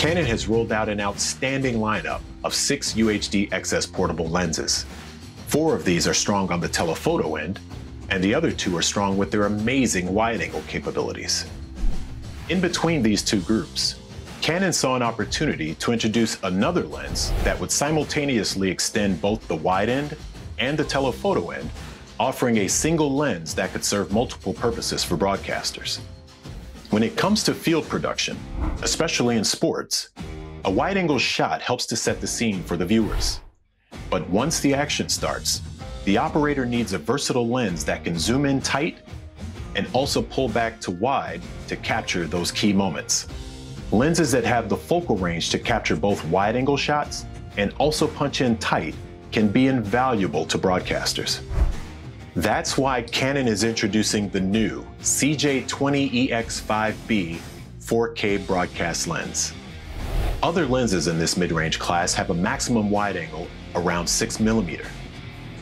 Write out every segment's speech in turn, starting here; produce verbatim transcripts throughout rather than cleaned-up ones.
Canon has rolled out an outstanding lineup of six U H D X S portable lenses. Four of these are strong on the telephoto end, and the other two are strong with their amazing wide-angle capabilities. In between these two groups, Canon saw an opportunity to introduce another lens that would simultaneously extend both the wide end and the telephoto end, offering a single lens that could serve multiple purposes for broadcasters. When it comes to field production, especially in sports, a wide-angle shot helps to set the scene for the viewers. But once the action starts, the operator needs a versatile lens that can zoom in tight and also pull back to wide to capture those key moments. Lenses that have the focal range to capture both wide-angle shots and also punch in tight can be invaluable to broadcasters. That's why Canon is introducing the new C J twenty E X five B four K broadcast lens. Other lenses in this mid-range class have a maximum wide-angle around six millimeters,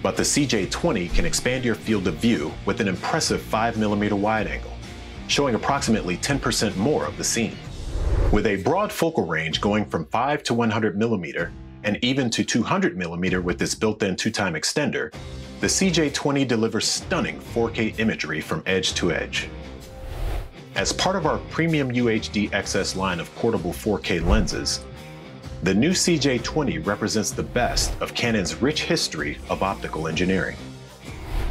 but the C J twenty can expand your field of view with an impressive five millimeter wide-angle, showing approximately ten percent more of the scene. With a broad focal range going from five to one hundred millimeters and even to two hundred millimeters with its built-in two-time extender, the C J twenty delivers stunning four K imagery from edge to edge. As part of our premium U H D X S line of portable four K lenses, the new C J twenty represents the best of Canon's rich history of optical engineering.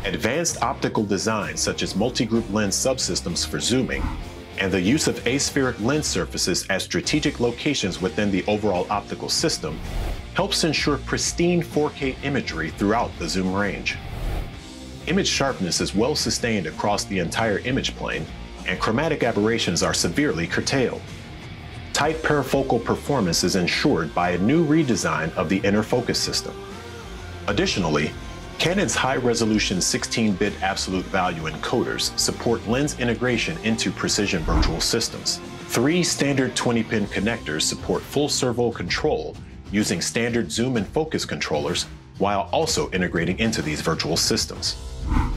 Advanced optical designs such as multi-group lens subsystems for zooming, and the use of aspheric lens surfaces as strategic locations within the overall optical system helps ensure pristine four K imagery throughout the zoom range. Image sharpness is well sustained across the entire image plane, and chromatic aberrations are severely curtailed. Tight parafocal performance is ensured by a new redesign of the inner focus system. Additionally, Canon's high-resolution sixteen bit absolute value encoders support lens integration into precision virtual systems. Three standard twenty pin connectors support full servo control using standard zoom and focus controllers while also integrating into these virtual systems.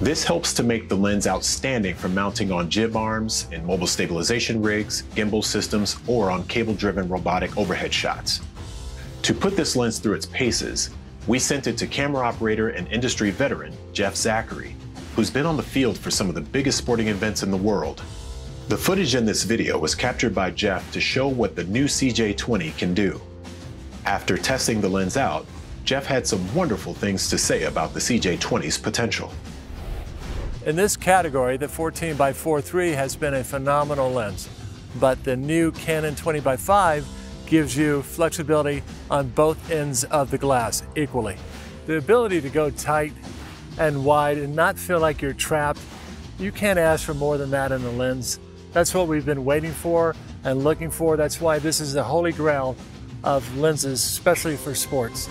This helps to make the lens outstanding for mounting on jib arms, in mobile stabilization rigs, gimbal systems, or on cable-driven robotic overhead shots. To put this lens through its paces, we sent it to camera operator and industry veteran, Jeff Zachary, who's been on the field for some of the biggest sporting events in the world. The footage in this video was captured by Jeff to show what the new C J twenty can do. After testing the lens out, Jeff had some wonderful things to say about the C J twenty's potential. In this category, the fourteen by forty-three has been a phenomenal lens, but the new Canon twenty by five gives you flexibility on both ends of the glass equally. The ability to go tight and wide and not feel like you're trapped, you can't ask for more than that in the lens. That's what we've been waiting for and looking for. That's why this is the holy grail of lenses, especially for sports.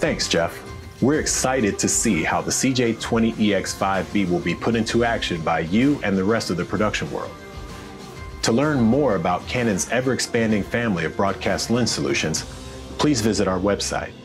Thanks, Jeff. We're excited to see how the C J twenty E X five B will be put into action by you and the rest of the production world. To learn more about Canon's ever-expanding family of broadcast lens solutions, please visit our website.